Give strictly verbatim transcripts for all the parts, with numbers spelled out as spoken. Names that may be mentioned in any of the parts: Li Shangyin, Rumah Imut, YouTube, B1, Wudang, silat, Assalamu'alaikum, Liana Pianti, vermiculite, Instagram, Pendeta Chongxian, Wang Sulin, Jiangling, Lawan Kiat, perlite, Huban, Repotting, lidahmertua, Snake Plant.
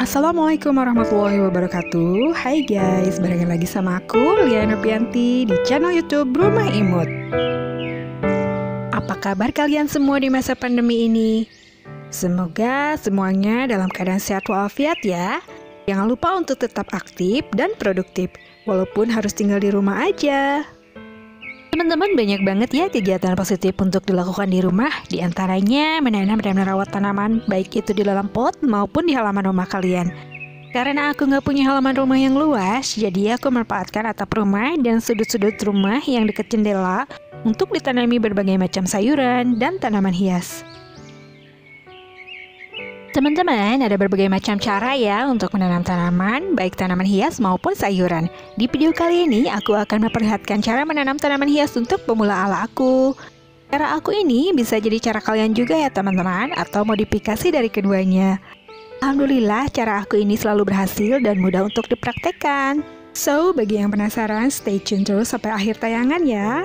Assalamualaikum warahmatullahi wabarakatuh. Hai guys, balik lagi sama aku Liana Pianti di channel YouTube Rumah Imut. Apa kabar kalian semua di masa pandemi ini? Semoga semuanya dalam keadaan sehat walafiat ya. Jangan lupa untuk tetap aktif dan produktif walaupun harus tinggal di rumah aja. Teman-teman, banyak banget ya kegiatan positif untuk dilakukan di rumah. Di antaranya menanam dan merawat tanaman, baik itu di dalam pot maupun di halaman rumah kalian. Karena aku nggak punya halaman rumah yang luas, jadi aku memanfaatkan atap rumah dan sudut-sudut rumah yang dekat jendela untuk ditanami berbagai macam sayuran dan tanaman hias. Teman-teman, ada berbagai macam cara ya untuk menanam tanaman, baik tanaman hias maupun sayuran. Di video kali ini, aku akan memperlihatkan cara menanam tanaman hias untuk pemula ala aku. Cara aku ini bisa jadi cara kalian juga ya teman-teman, atau modifikasi dari keduanya. Alhamdulillah, cara aku ini selalu berhasil dan mudah untuk dipraktekkan. So, bagi yang penasaran, stay tune terus sampai akhir tayangan ya.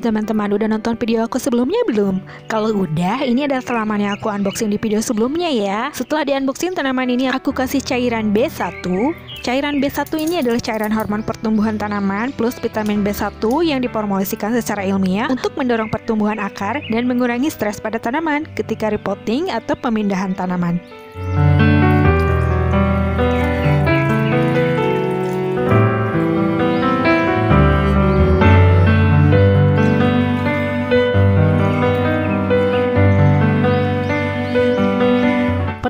Teman-teman, udah nonton video aku sebelumnya belum? Kalau udah, ini adalah tanaman yang aku unboxing di video sebelumnya ya. Setelah di unboxing tanaman ini, aku kasih cairan B satu. Cairan B satu ini adalah cairan hormon pertumbuhan tanaman plus vitamin B satu yang diformulasikan secara ilmiah untuk mendorong pertumbuhan akar dan mengurangi stres pada tanaman ketika repotting atau pemindahan tanaman.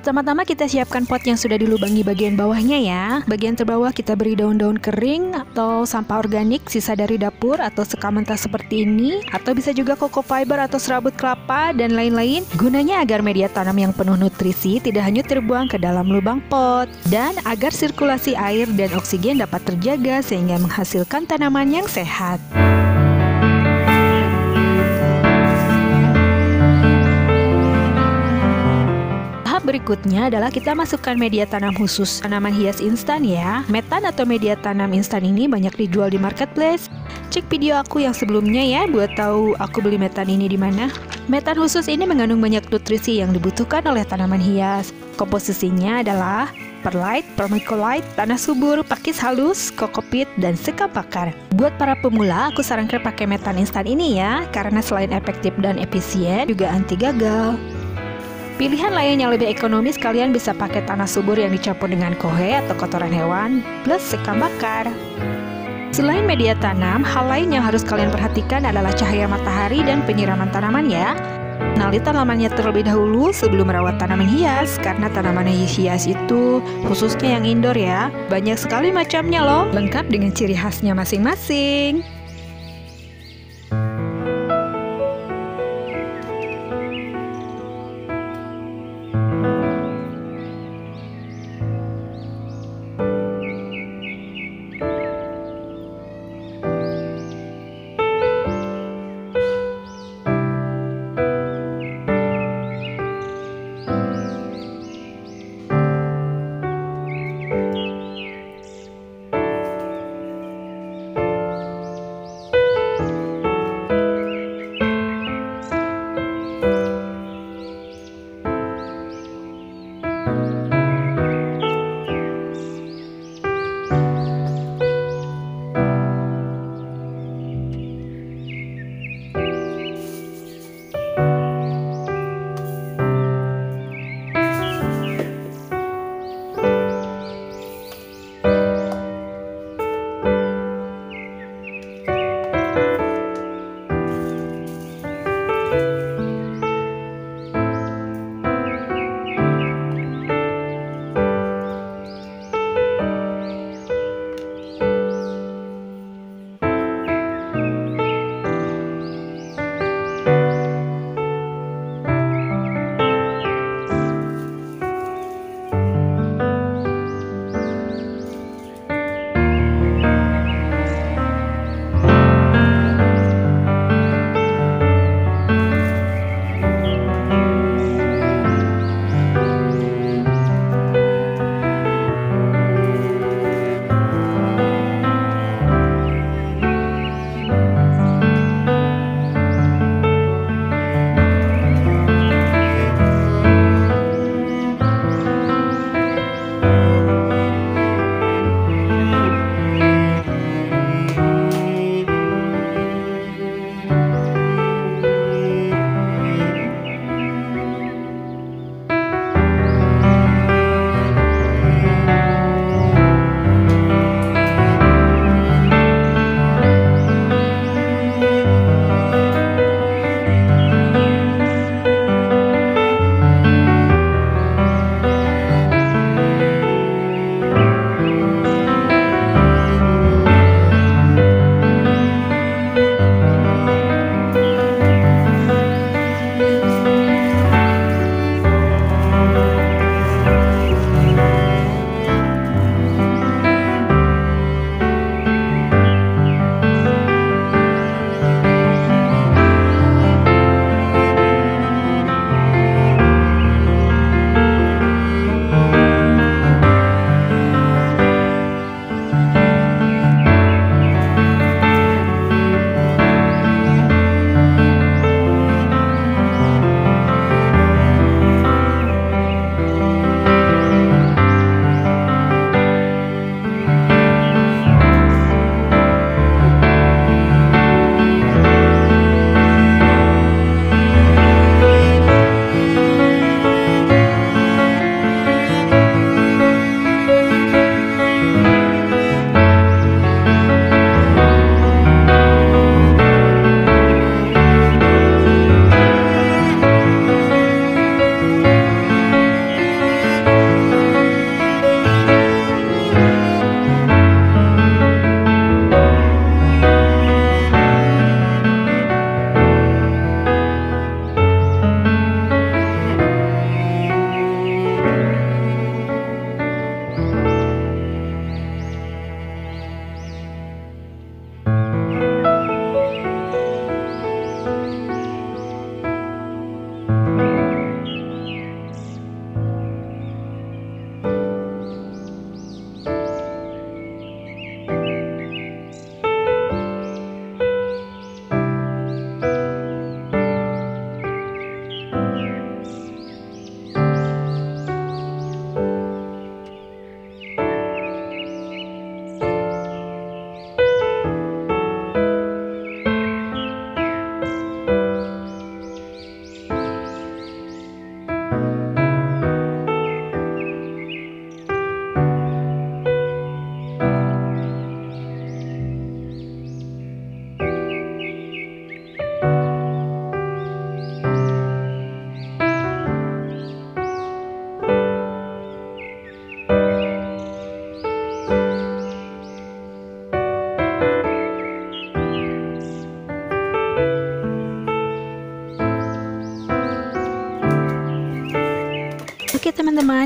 Pertama-tama kita siapkan pot yang sudah dilubangi bagian bawahnya ya. Bagian terbawah kita beri daun-daun kering atau sampah organik sisa dari dapur atau seka mentah seperti ini, atau bisa juga coco fiber atau serabut kelapa dan lain-lain. Gunanya agar media tanam yang penuh nutrisi tidak hanya terbuang ke dalam lubang pot, dan agar sirkulasi air dan oksigen dapat terjaga sehingga menghasilkan tanaman yang sehat. Berikutnya adalah kita masukkan media tanam khusus tanaman hias instan ya. Metan atau media tanam instan ini banyak dijual di marketplace. Cek video aku yang sebelumnya ya buat tahu aku beli metan ini di mana. Metan khusus ini mengandung banyak nutrisi yang dibutuhkan oleh tanaman hias. Komposisinya adalah perlite, vermiculite, tanah subur, pakis halus, kokopit, dan seka bakar. Buat para pemula, aku sarankan pakai metan instan ini ya, karena selain efektif dan efisien, juga anti gagal. Pilihan lain yang lebih ekonomis, kalian bisa pakai tanah subur yang dicampur dengan kohe atau kotoran hewan, plus sekam bakar. Selain media tanam, hal lain yang harus kalian perhatikan adalah cahaya matahari dan penyiraman tanaman ya. Kenali tanamannya terlebih dahulu sebelum merawat tanaman hias, karena tanaman hias itu, khususnya yang indoor ya, banyak sekali macamnya loh, lengkap dengan ciri khasnya masing-masing.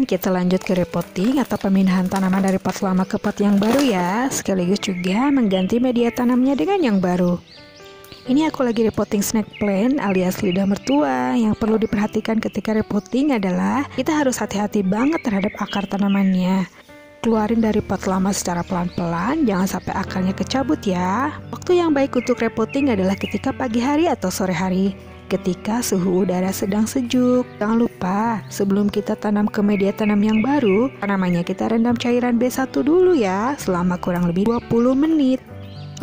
Kemudian kita lanjut ke repotting atau pemindahan tanaman dari pot lama ke pot yang baru ya, sekaligus juga mengganti media tanamnya dengan yang baru. Ini aku lagi repotting snakeplant alias lidah mertua. Yang perlu diperhatikan ketika repotting adalah kita harus hati-hati banget terhadap akar tanamannya. Keluarin dari pot lama secara pelan-pelan, jangan sampai akarnya kecabut ya. Waktu yang baik untuk repotting adalah ketika pagi hari atau sore hari, ketika suhu udara sedang sejuk. Jangan lupa sebelum kita tanam ke media tanam yang baru, tanamannya kita rendam cairan B satu dulu ya, selama kurang lebih dua puluh menit.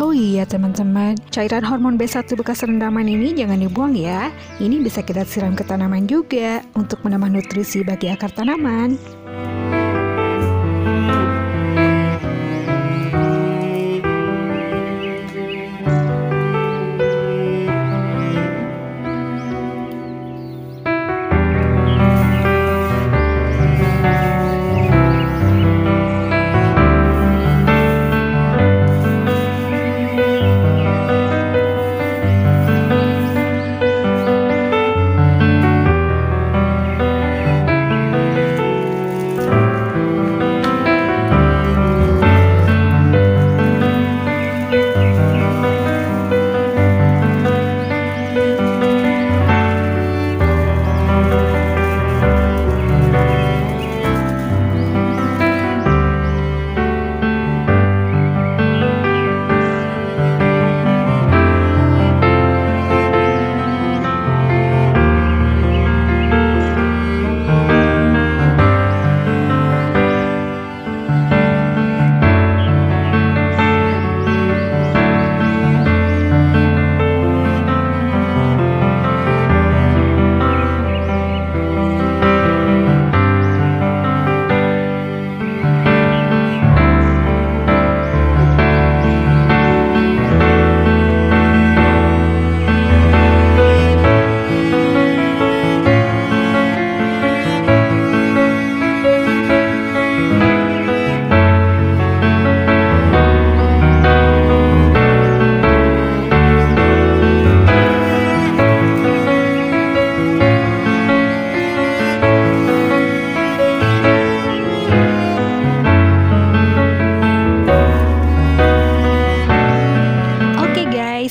Oh iya teman-teman, cairan hormon B satu bekas rendaman ini jangan dibuang ya. Ini bisa kita siram ke tanaman juga untuk menambah nutrisi bagi akar tanaman.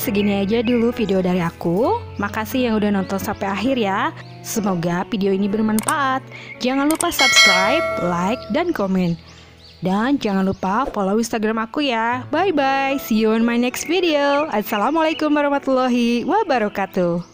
Segini aja dulu video dari aku. Makasih yang udah nonton sampai akhir ya. Semoga video ini bermanfaat. Jangan lupa subscribe, like, dan komen. Dan jangan lupa follow Instagram aku ya. Bye bye, see you on my next video. Assalamualaikum warahmatullahi wabarakatuh.